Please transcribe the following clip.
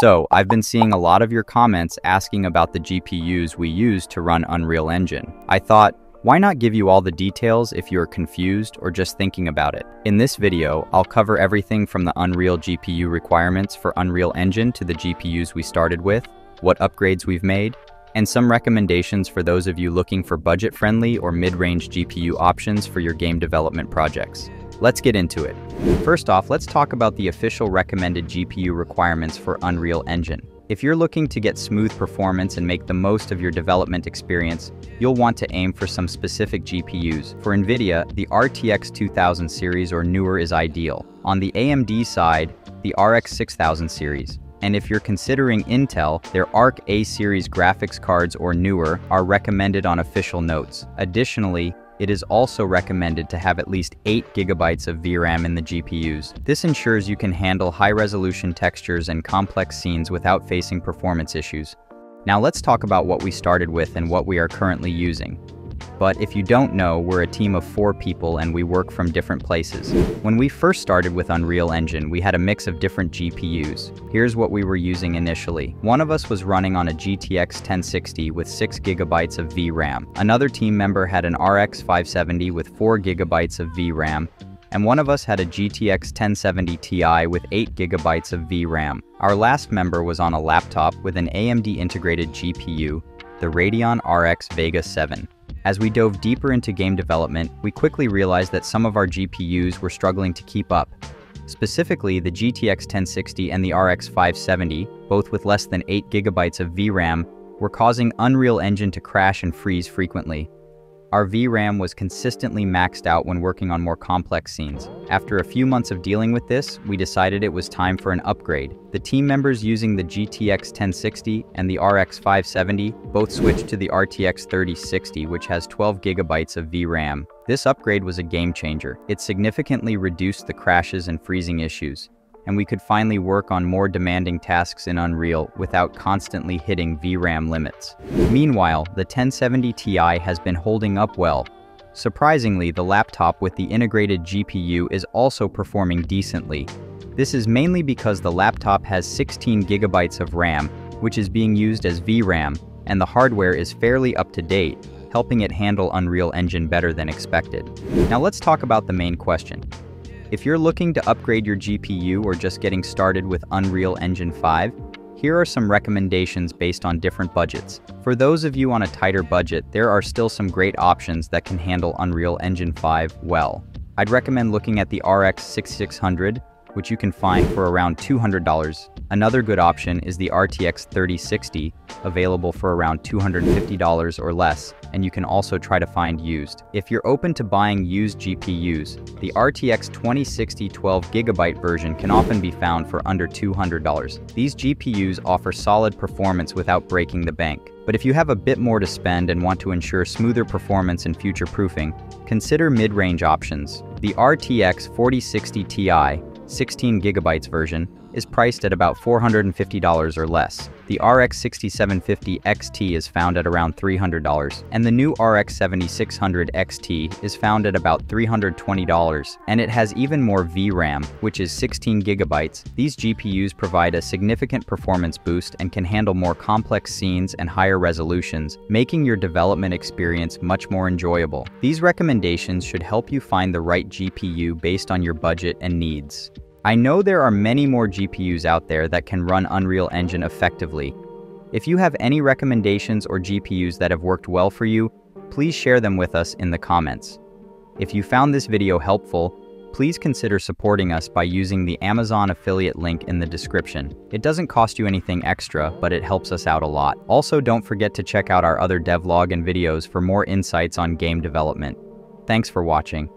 So I've been seeing a lot of your comments asking about the GPUs we use to run Unreal Engine. I thought, why not give you all the details if you're confused or just thinking about it? In this video, I'll cover everything from the Unreal GPU requirements for Unreal Engine to the GPUs we started with, what upgrades we've made, and some recommendations for those of you looking for budget-friendly or mid-range GPU options for your game development projects. Let's get into it. First off, let's talk about the official recommended GPU requirements for Unreal Engine. If you're looking to get smooth performance and make the most of your development experience, you'll want to aim for some specific GPUs. For Nvidia, the RTX 2000 series or newer is ideal. On the AMD side, the RX 6000 series. And if you're considering Intel, their Arc A series graphics cards or newer are recommended on official notes. Additionally, it is also recommended to have at least 8 GB of VRAM in the GPUs. This ensures you can handle high-resolution textures and complex scenes without facing performance issues. Now let's talk about what we started with and what we are currently using. But if you don't know, we're a team of 4 people and we work from different places. When we first started with Unreal Engine, we had a mix of different GPUs. Here's what we were using initially. One of us was running on a GTX 1060 with 6 GB of VRAM. Another team member had an RX 570 with 4 GB of VRAM. And one of us had a GTX 1070 Ti with 8 GB of VRAM. Our last member was on a laptop with an AMD integrated GPU, the Radeon RX Vega 7. As we dove deeper into game development, we quickly realized that some of our GPUs were struggling to keep up. Specifically, the GTX 1060 and the RX 570, both with less than 8 GB of VRAM, were causing Unreal Engine to crash and freeze frequently. Our VRAM was consistently maxed out when working on more complex scenes. After a few months of dealing with this, we decided it was time for an upgrade. The team members using the GTX 1060 and the RX 570 both switched to the RTX 3060, which has 12 GB of VRAM. This upgrade was a game changer. It significantly reduced the crashes and freezing issues, and we could finally work on more demanding tasks in Unreal without constantly hitting VRAM limits. Meanwhile, the 1070 Ti has been holding up well. Surprisingly, the laptop with the integrated GPU is also performing decently. This is mainly because the laptop has 16 GB of RAM, which is being used as VRAM, and the hardware is fairly up to date, helping it handle Unreal Engine better than expected. Now let's talk about the main question. If you're looking to upgrade your GPU or just getting started with Unreal Engine 5, here are some recommendations based on different budgets. For those of you on a tighter budget, there are still some great options that can handle Unreal Engine 5 well. I'd recommend looking at the RX 6600, which you can find for around $200. Another good option is the RTX 3060, available for around $250 or less, and you can also try to find used. If you're open to buying used GPUs, the RTX 2060 12 GB version can often be found for under $200. These GPUs offer solid performance without breaking the bank. But if you have a bit more to spend and want to ensure smoother performance and future-proofing, consider mid-range options. The RTX 4060 Ti 16 GB version is priced at about $450 or less. The RX 6750 XT is found at around $300, and the new RX 7600 XT is found at about $320, and it has even more VRAM, which is 16 GB. These GPUs provide a significant performance boost and can handle more complex scenes and higher resolutions, making your development experience much more enjoyable. These recommendations should help you find the right GPU based on your budget and needs. I know there are many more GPUs out there that can run Unreal Engine effectively. If you have any recommendations or GPUs that have worked well for you, please share them with us in the comments. If you found this video helpful, please consider supporting us by using the Amazon affiliate link in the description. It doesn't cost you anything extra, but it helps us out a lot. Also, don't forget to check out our other devlog and videos for more insights on game development. Thanks for watching.